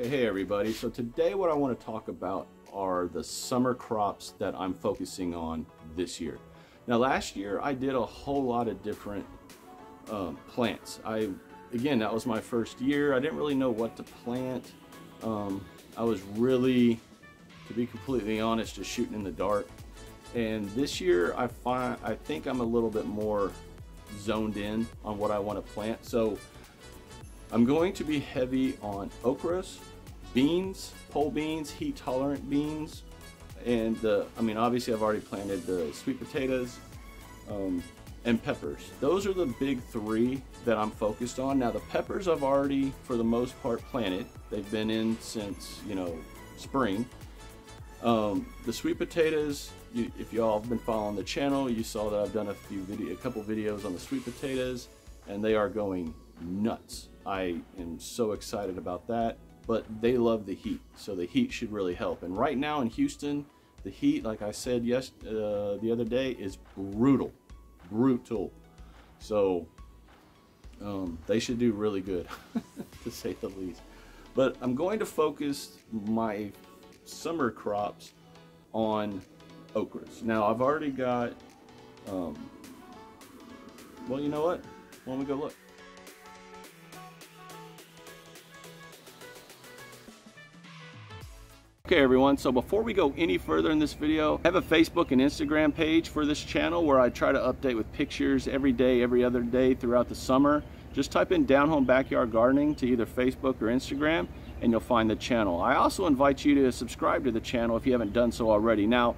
Hey everybody, so today what I want to talk about are the summer crops that I'm focusing on this year. Now last year I did a whole lot of different plants. Again, that was my first year. I didn't really know what to plant. I was really, to be completely honest, just shooting in the dark. And this year I think I'm a little bit more zoned in on what I want to plant. So I'm going to be heavy on okras, beans, pole beans, heat tolerant beans, and I mean obviously I've already planted the sweet potatoes and peppers. Those are the big three that I'm focused on. Now the peppers I've already for the most part planted. They've been in since, you know, spring. The sweet potatoes, if y'all have been following the channel, you saw that I've done a couple videos on the sweet potatoes and they are going nuts. I am so excited about that, but they love the heat, so the heat should really help. And right now in Houston, the heat, like I said the other day, is brutal. So they should do really good, to say the least. But I'm going to focus my summer crops on okras. Now I've already got, well, you know what? Why don't we go look? Okay everyone, so before we go any further in this video, I have a Facebook and Instagram page for this channel where I try to update with pictures every day, every other day throughout the summer. Just type in Down Home Backyard Gardening to either Facebook or Instagram and you'll find the channel. I also invite you to subscribe to the channel if you haven't done so already. Now,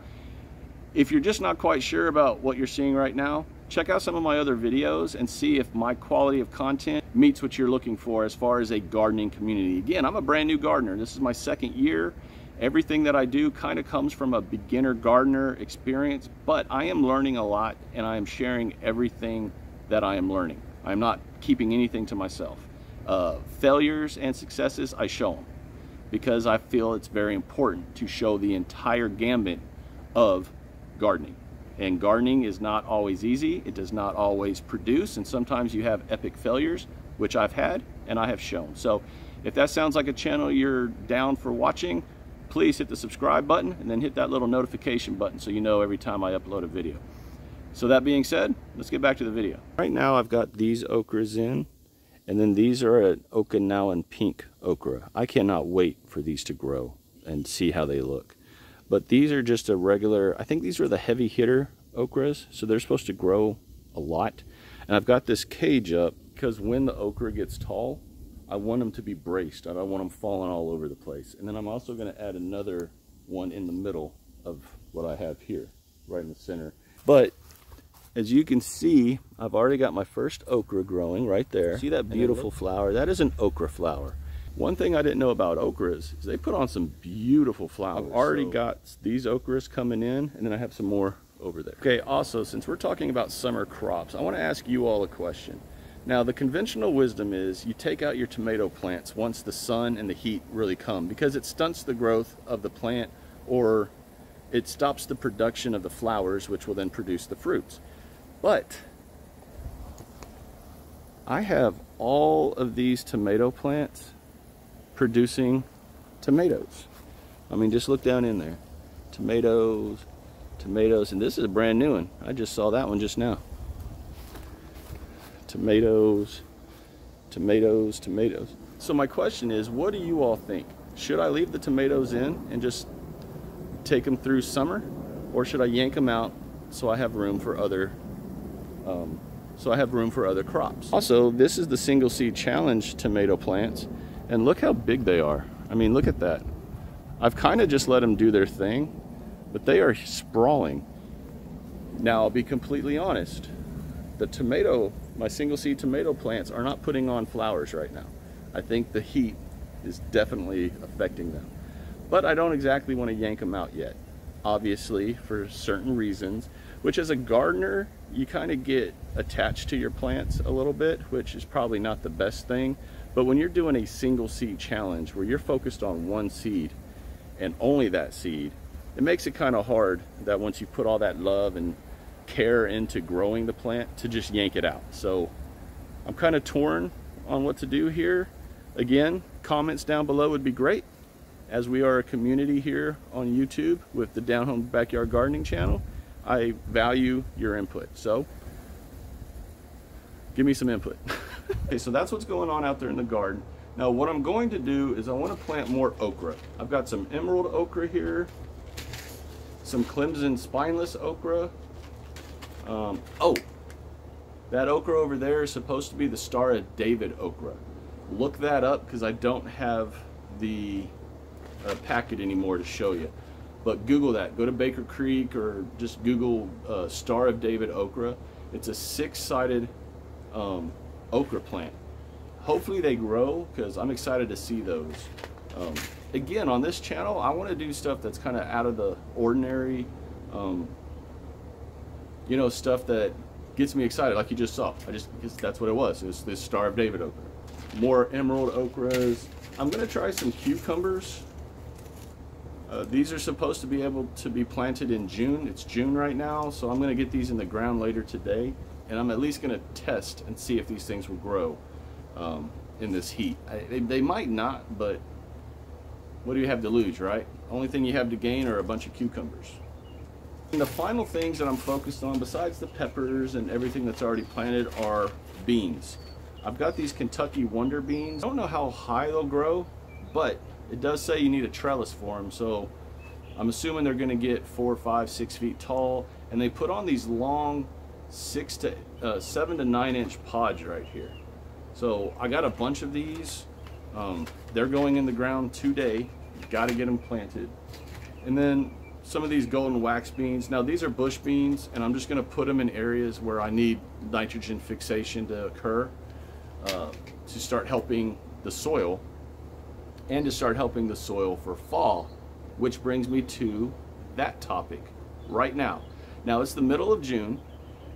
if you're just not quite sure about what you're seeing right now, check out some of my other videos and see if my quality of content meets what you're looking for as far as a gardening community. Again, I'm a brand new gardener. This is my second year. Everything that I do kind of comes from a beginner gardener experience, but I am learning a lot and I am sharing everything that I am learning. I'm not keeping anything to myself. Failures and successes, I show them because I feel it's very important to show the entire gamut of gardening. And gardening is not always easy. It does not always produce. And sometimes you have epic failures, which I've had and I have shown. So if that sounds like a channel you're down for watching, please hit the subscribe button and then hit that little notification button so you know every time I upload a video. So that being said, let's get back to the video. Right now I've got these okras in, and then these are an Okinawan pink okra. I cannot wait for these to grow and see how they look. But these are just a regular, I think these are the heavy hitter okras, so they're supposed to grow a lot. And I've got this cage up because when the okra gets tall, I want them to be braced. I don't want them falling all over the place. And then I'm also going to add another one in the middle of what I have here, right in the center. But as you can see, I've already got my first okra growing right there. See that beautiful flower? That is an okra flower. One thing I didn't know about okras is they put on some beautiful flowers. I've already got these okras coming in, and then I have some more over there. Okay, also, since we're talking about summer crops, I want to ask you all a question. Now, the conventional wisdom is you take out your tomato plants once the sun and the heat really come because it stunts the growth of the plant, or it stops the production of the flowers, which will then produce the fruits. But I have all of these tomato plants producing tomatoes. I mean, just look down in there. Tomatoes, tomatoes, and this is a brand new one. I just saw that one just now. Tomatoes, tomatoes, tomatoes. So my question is, what do you all think? Should I leave the tomatoes in and just take them through summer? Or should I yank them out so I have room for other crops? Also, this is the single seed challenge tomato plants, and look how big they are. I mean, look at that. I've kind of just let them do their thing, but they are sprawling. Now, I'll be completely honest. The tomato, my single seed tomato plants are not putting on flowers right now. I think the heat is definitely affecting them. But I don't exactly want to yank them out yet, obviously, for certain reasons, which as a gardener, you kind of get attached to your plants a little bit, which is probably not the best thing. But when you're doing a single seed challenge where you're focused on one seed and only that seed, it makes it kind of hard that once you put all that love and care into growing the plant to just yank it out. So I'm kind of torn on what to do here. Again, Comments down below would be great, as we are a community here on YouTube with the Down Home Backyard Gardening channel. I value your input, so give me some input. Okay, so that's what's going on out there in the garden. Now what I'm going to do is I want to plant more okra. I've got some emerald okra here, some Clemson spineless okra. Oh, that okra over there is supposed to be the Star of David okra. Look that up, because I don't have the packet anymore to show you. But Google that. Go to Baker Creek or just Google Star of David okra. It's a six-sided okra plant. Hopefully they grow, because I'm excited to see those. Again, on this channel, I want to do stuff that's kind of out of the ordinary, you know, stuff that gets me excited, like you just saw. That's what it was. It was this Star of David okra. More emerald okras. I'm going to try some cucumbers. These are supposed to be able to be planted in June. It's June right now, so I'm going to get these in the ground later today, and I'm at least going to test and see if these things will grow in this heat. They might not, but what do you have to lose, right? Only thing you have to gain are a bunch of cucumbers. And the final things that I'm focused on, besides the peppers and everything that's already planted, are beans. I've got these Kentucky Wonder beans. I don't know how high they'll grow, but it does say you need a trellis for them, so I'm assuming they're gonna get 4, 5, 6 feet tall, and they put on these long 7 to 9 inch pods right here. So I got a bunch of these. They're going in the ground today. Gotta get them planted. And then some of these golden wax beans. Now these are bush beans, and I'm just gonna put them in areas where I need nitrogen fixation to occur, to start helping the soil, and to start helping the soil for fall, which brings me to that topic right now. Now it's the middle of June.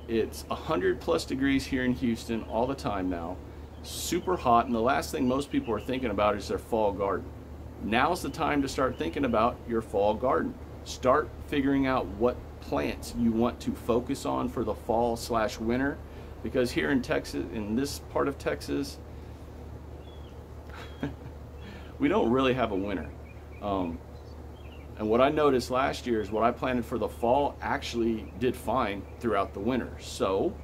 It's 100+ degrees here in Houston all the time now, super hot, and the last thing most people are thinking about is their fall garden. Now's the time to start thinking about your fall garden. Start figuring out what plants you want to focus on for the fall / winter, because here in Texas, in this part of Texas, we don't really have a winter. And what I noticed last year is what I planted for the fall actually did fine throughout the winter. So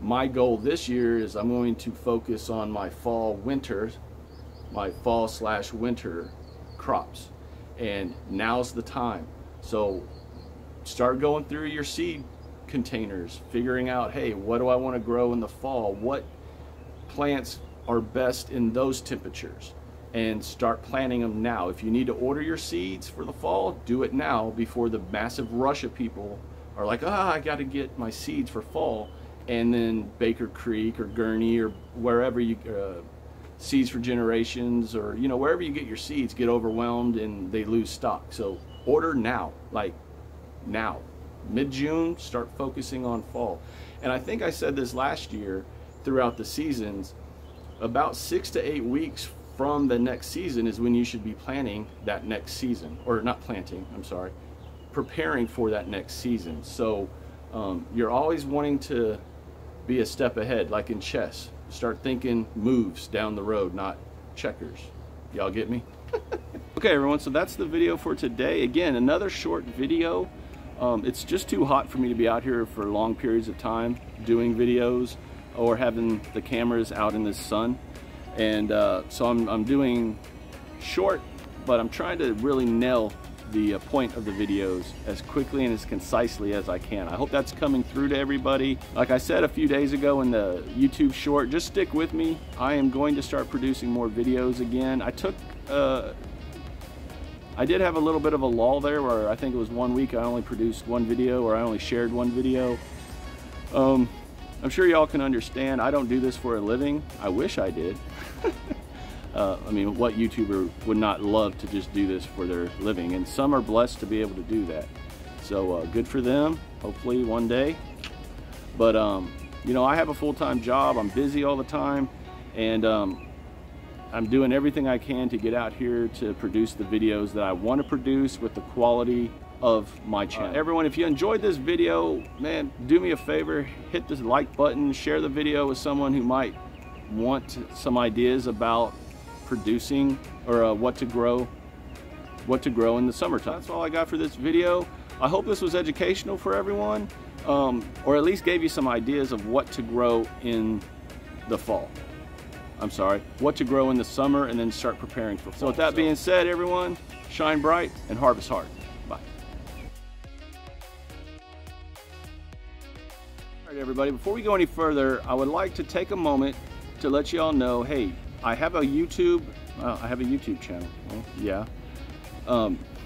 my goal this year is I'm going to focus on my fall/winter crops, and now's the time. So start going through your seed containers, figuring out, hey, what do I want to grow in the fall? What plants are best in those temperatures? And start planting them now. If you need to order your seeds for the fall, do it now, before the massive rush of people are like, ah, I got to get my seeds for fall, and then Baker Creek or Gurney or wherever you Seeds for Generations, or you know, wherever you get your seeds, get overwhelmed and they lose stock. So order now, like now, mid-June. Start focusing on fall. And I think I said this last year, throughout the seasons, about 6 to 8 weeks from the next season is when you should be planting that next season, or not planting, I'm sorry, preparing for that next season. So you're always wanting to be a step ahead, like in chess. Start thinking moves down the road, not checkers. Y'all get me? Okay, everyone, so that's the video for today. Again, another short video. It's just too hot for me to be out here for long periods of time doing videos or having the cameras out in the sun. And so I'm doing short, but I'm trying to really nail the point of the videos as quickly and as concisely as I can. I hope that's coming through to everybody. Like I said a few days ago in the YouTube short, just stick with me. I am going to start producing more videos again. I did have a little bit of a lull there, where I think it was 1 week I only produced one video, or I only shared one video. I'm sure y'all can understand, I don't do this for a living. I wish I did. I mean, what YouTuber would not love to just do this for their living? And some are blessed to be able to do that. So good for them, hopefully one day. But, you know, I have a full-time job. I'm busy all the time. And I'm doing everything I can to get out here to produce the videos that I want to produce with the quality of my channel. Everyone, if you enjoyed this video, man, do me a favor, hit this like button, share the video with someone who might want some ideas about producing or what to grow in the summertime. That's all I got for this video. I hope this was educational for everyone, or at least gave you some ideas of what to grow in the fall. I'm sorry, what to grow in the summer and then start preparing for fall. So with that being said, everyone, shine bright and harvest hard. Bye. All right, everybody, before we go any further, I would like to take a moment to let you all know, hey, I have a YouTube channel. Well, yeah.